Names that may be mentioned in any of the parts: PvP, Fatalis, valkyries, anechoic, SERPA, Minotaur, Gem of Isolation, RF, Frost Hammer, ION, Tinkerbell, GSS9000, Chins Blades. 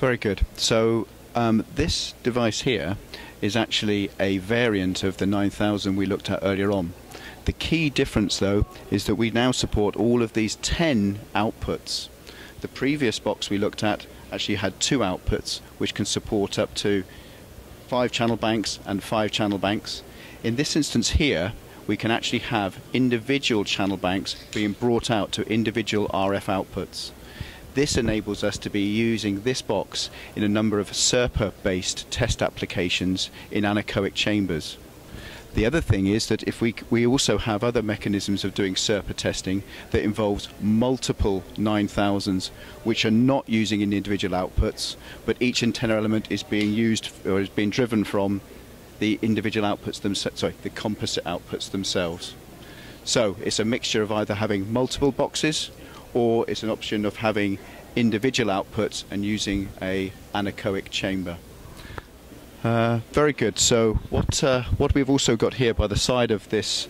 Very good. So this device here is actually a variant of the 9000 we looked at earlier on. The key difference, though, is that we now support all of these 10 outputs. The previous box we looked at actually had 2 outputs, which can support up to 5 channel banks and 5 channel banks. In this instance here, we can actually have individual channel banks being brought out to individual RF outputs. This enables us to be using this box in a number of SERPA-based test applications in anechoic chambers. The other thing is that if we also have other mechanisms of doing SERPA testing that involves multiple 9000s, which are not using in individual outputs, but each antenna element is being used or is being driven from the individual outputs themselves, sorry, the composite outputs themselves. So it's a mixture of either having multiple boxes, or it's an option of having individual outputs and using an anechoic chamber. Very good. So what we've also got here by the side of this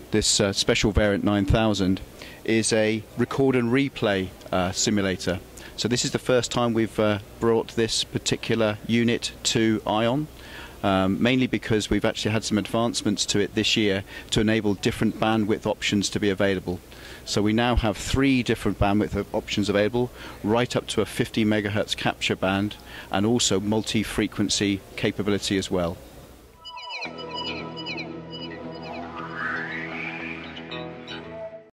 special variant 9000 is a record and replay simulator. So this is the first time we've brought this particular unit to ION, mainly because we've actually had some advancements to it this year to enable different bandwidth options to be available. So we now have 3 different bandwidth options available, right up to a 50 megahertz capture band, and also multi-frequency capability as well.